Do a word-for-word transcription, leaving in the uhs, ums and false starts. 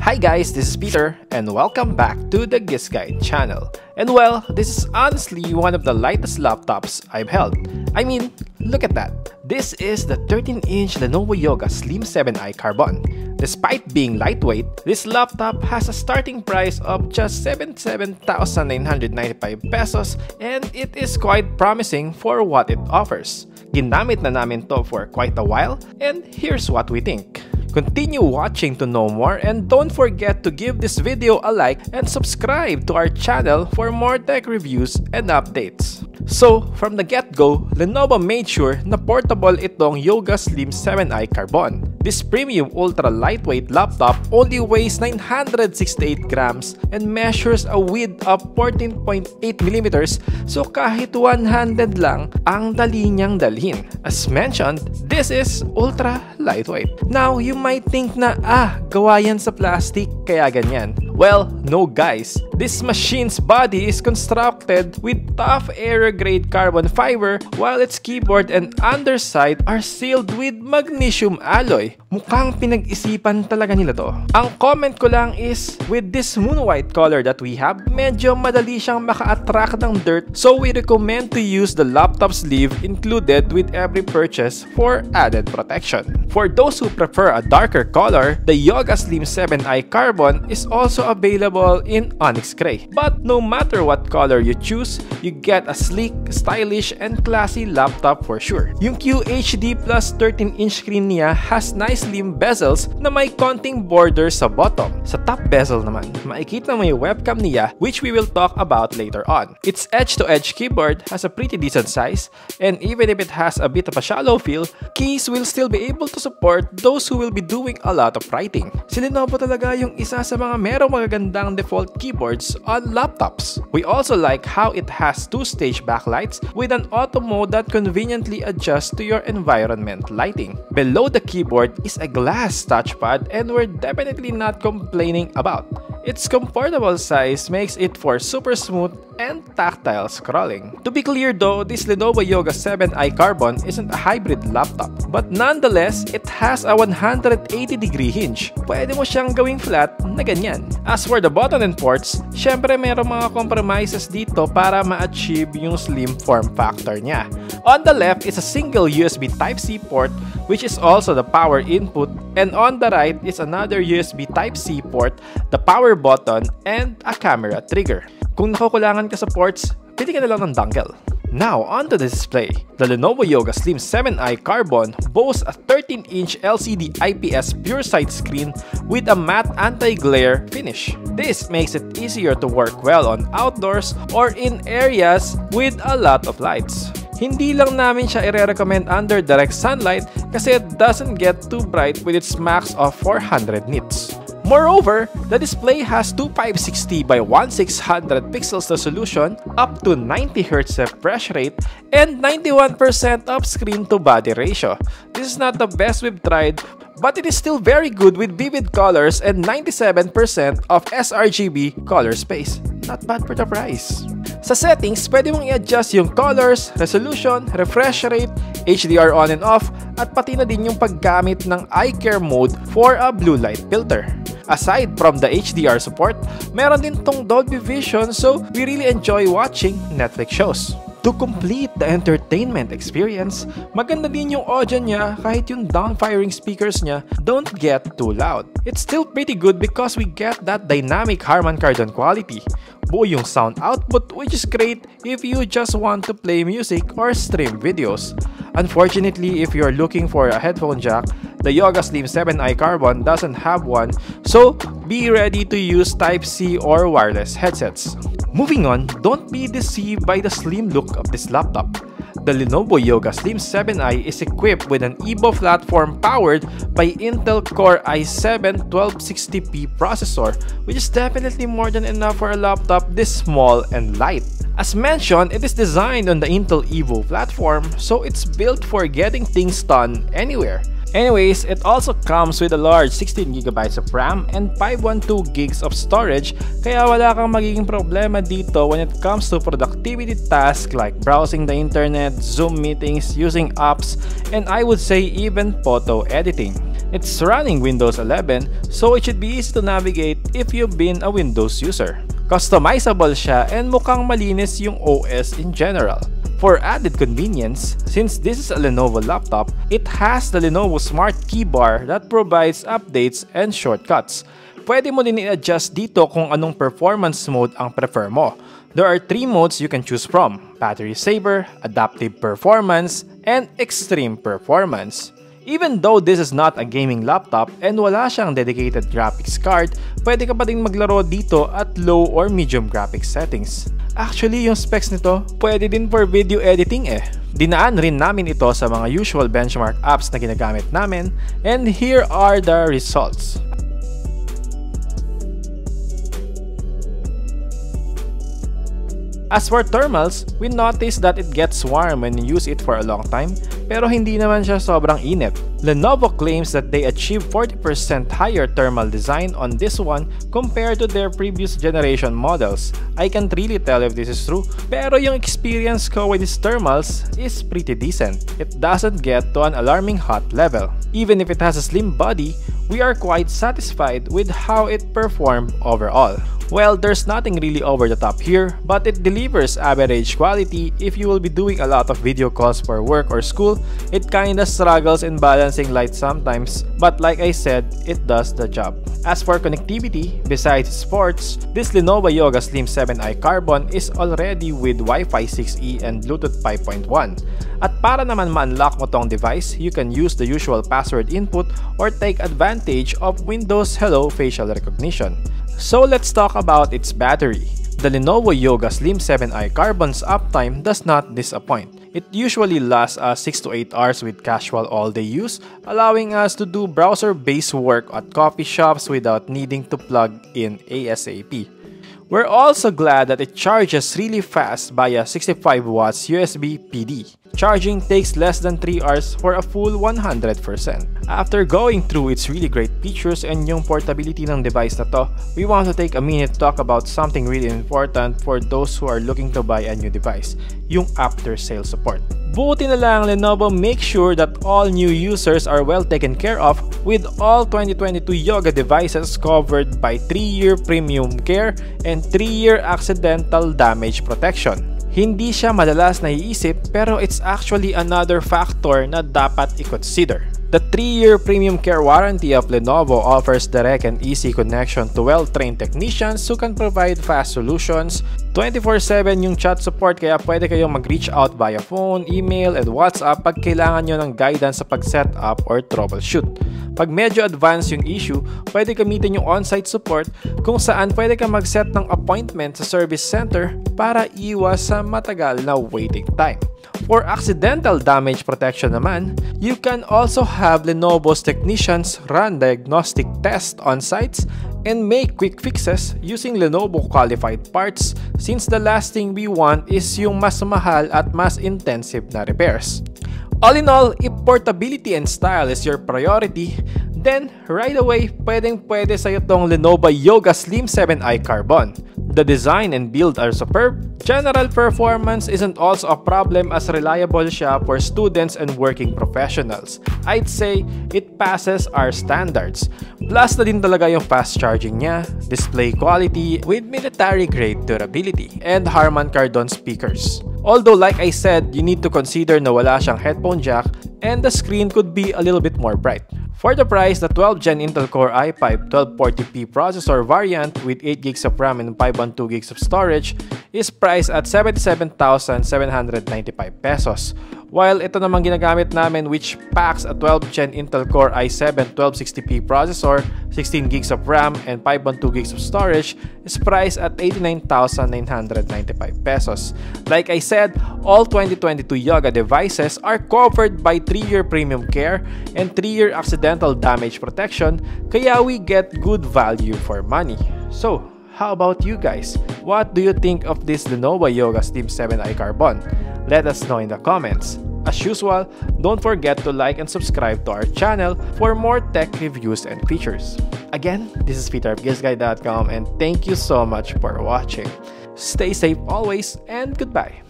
Hi guys, this is Peter and welcome back to the GizGuide channel. And well, this is honestly one of the lightest laptops I've held. I mean, look at that. This is the thirteen inch Lenovo Yoga Slim seven i Carbon. Despite being lightweight, this laptop has a starting price of just seventy-seven thousand nine hundred ninety-five pesos, and it is quite promising for what it offers. Ginamit na namin to for quite a while, and here's what we think. Continue watching to know more, and don't forget to give this video a like and subscribe to our channel for more tech reviews and updates. So, from the get-go, Lenovo made sure na portable itong Yoga Slim seven i Carbon. This premium ultra-lightweight laptop only weighs nine hundred sixty-eight grams and measures a width of fourteen point eight millimeters, so kahit one-handed lang ang dali niyang dalhin. As mentioned, this is ultra-lightweight. Now, you might think na, ah, gawa yan sa plastic, kaya ganyan. Well, no guys, this machine's body is constructed with tough aero-grade carbon fiber while its keyboard and underside are sealed with magnesium alloy. Mukhang pinag-isipan talaga nila to. Ang comment ko lang is, with this moon white color that we have, medyo madali siyang maka-attract ng dirt, so we recommend to use the laptop sleeve included with every purchase for added protection. For those who prefer a darker color, the Yoga Slim seven i Carbon is also available in onyx gray. But no matter what color you choose, you get a sleek, stylish, and classy laptop for sure. Yung Q H D plus thirteen inch screen niya has nice slim bezels na may konting border sa bottom. Sa top bezel naman, makikita mo yung webcam niya, which we will talk about later on. Its edge-to-edge keyboard has a pretty decent size, and even if it has a bit of a shallow feel, keys will still be able to support those who will be doing a lot of writing. Si Lenovo talaga yung isa sa mga merong magagandang default keyboards on laptops. We also like how it has two-stage backlights with an auto mode that conveniently adjusts to your environment lighting. Below the keyboard is a glass touchpad, and we're definitely not complaining about. Its comfortable size makes it for super smooth and tactile scrolling. To be clear though, this Lenovo Yoga seven i Carbon isn't a hybrid laptop, but nonetheless, it has a one hundred eighty degree hinge. Pwede mo siyang gawing flat na ganyan. As for the button and ports, syempre merong mga compromises dito para ma-achieve yung slim form factor niya. On the left is a single U S B Type-C port, which is also the power input, and on the right is another U S B Type-C port, the power button, and a camera trigger. Kung nakukulangan ka sa ports, pili ka na lang ng dongle. Now, onto the display. The Lenovo Yoga Slim seven i Carbon boasts a thirteen inch L C D I P S PureSight screen with a matte anti-glare finish. This makes it easier to work well on outdoors or in areas with a lot of lights. Hindi lang namin siya i-recommend under direct sunlight kasi it doesn't get too bright with its max of four hundred nits. Moreover, the display has two thousand five hundred sixty by sixteen hundred pixels resolution, up to ninety hertz refresh rate, and ninety-one percent of screen-to-body ratio. This is not the best we've tried, but it is still very good with vivid colors and ninety-seven percent of sRGB color space. Not bad for the price. Sa settings, pwede mong i-adjust yung colors, resolution, refresh rate, H D R on and off, at pati na din yung paggamit ng eye care mode for a blue light filter. Aside from the H D R support, meron din tong Dolby Vision, so we really enjoy watching Netflix shows. To complete the entertainment experience, maganda din yung audio niya kahit yung down-firing speakers niya don't get too loud. It's still pretty good because we get that dynamic Harman Kardon quality. Buo yung sound output, which is great if you just want to play music or stream videos. Unfortunately, if you're looking for a headphone jack, the Yoga Slim seven i Carbon doesn't have one, so be ready to use Type-C or wireless headsets. Moving on, don't be deceived by the slim look of this laptop. The Lenovo Yoga Slim seven i is equipped with an Evo platform powered by Intel Core i seven twelve sixty P processor, which is definitely more than enough for a laptop this small and light. As mentioned, it is designed on the Intel Evo platform, so it's built for getting things done anywhere. Anyways, it also comes with a large sixteen gigabytes of RAM and five hundred twelve gigs of storage, kaya wala kang magiging problema dito when it comes to productivity tasks like browsing the internet, Zoom meetings, using apps, and I would say even photo editing. It's running Windows eleven, so it should be easy to navigate if you've been a Windows user. Customizable siya and mukhang malinis yung O S in general. For added convenience, since this is a Lenovo laptop, it has the Lenovo Smart Keybar that provides updates and shortcuts. Pwede mo din i-adjust dito kung anong performance mode ang prefer mo. There are three modes you can choose from: Battery Saver, Adaptive Performance, and Extreme Performance. Even though this is not a gaming laptop and wala siyang dedicated graphics card, pwede ka pa ding maglaro dito at low or medium graphics settings. Actually, yung specs nito, pwede din for video editing eh. Dinaan rin namin ito sa mga usual benchmark apps na ginagamit namin, and here are the results. As for thermals, we noticed that it gets warm when you use it for a long time, pero hindi naman siya sobrang init. Lenovo claims that they achieved forty percent higher thermal design on this one compared to their previous generation models. I can't really tell if this is true, pero yung experience ko with these thermals is pretty decent. It doesn't get to an alarming hot level. Even if it has a slim body, we are quite satisfied with how it performed overall. Well, there's nothing really over the top here, but it delivers average quality if you will be doing a lot of video calls for work or school. It kinda struggles in balancing light sometimes, but like I said, it does the job. As for connectivity, besides sports, this Lenovo Yoga Slim seven i Carbon is already with Wi-Fi six E and Bluetooth five point one. At para naman ma-unlock mo tong device, you can use the usual password input or take advantage of Windows Hello facial recognition. So let's talk about its battery. The Lenovo Yoga Slim seven i Carbon's uptime does not disappoint. It usually lasts us six to eight hours with casual all-day use, allowing us to do browser-based work at coffee shops without needing to plug in ASAP. We're also glad that it charges really fast via sixty-five watts U S B P D. Charging takes less than three hours for a full one hundred percent. After going through its really great features and yung portability ng device na to, we want to take a minute to talk about something really important for those who are looking to buy a new device, yung after-sale support. Buti na lang Lenovo make sure that all new users are well taken care of with all twenty twenty-two Yoga devices covered by three year premium care and three year accidental damage protection. Hindi siya madalas naiisip pero it's actually another factor na dapat i-consider. The three year premium care warranty of Lenovo offers direct and easy connection to well-trained technicians who can provide fast solutions. twenty-four seven yung chat support kaya pwede kayong mag-reach out via phone, email, and WhatsApp pag kailangan nyo ng guidance sa pag-setup or troubleshoot. Pag medyo advanced yung issue, pwede gamitin yung on-site support kung saan pwede kang mag-set ng appointment sa service center para iwas sa matagal na waiting time. For accidental damage protection naman, you can also have Lenovo's technicians run diagnostic tests on sites and make quick fixes using Lenovo qualified parts since the last thing we want is yung mas mahal at mas intensive na repairs. All in all, if portability and style is your priority, then right away pwedeng pwede sa'yo tong Lenovo Yoga Slim seven i Carbon. The design and build are superb. General performance isn't also a problem as reliable siya for students and working professionals. I'd say it passes our standards. Plus na din talaga yung fast charging niya, display quality with military grade durability, and Harman Kardon speakers. Although like I said, you need to consider na wala siyang headphone jack and the screen could be a little bit more bright. For the price, the twelfth gen Intel Core i five twelve forty P processor variant with eight gigs of RAM and five hundred twelve gigs of storage is priced at seventy-seven thousand seven hundred ninety-five pesos. While ito namang ginagamit namin which packs a twelfth gen Intel Core i seven twelve sixty P processor, sixteen gigs of RAM, and five hundred twelve gigs of storage is priced at eighty-nine thousand nine hundred ninety-five pesos. Like I said, all twenty twenty-two Yoga devices are covered by three year premium care and three year accidental damage protection, kaya we get good value for money. So, how about you guys? What do you think of this Lenovo Yoga Slim seven i Carbon? Let us know in the comments. As usual, don't forget to like and subscribe to our channel for more tech reviews and features. Again, this is Peter of GizGuide dot com and thank you so much for watching. Stay safe always and goodbye!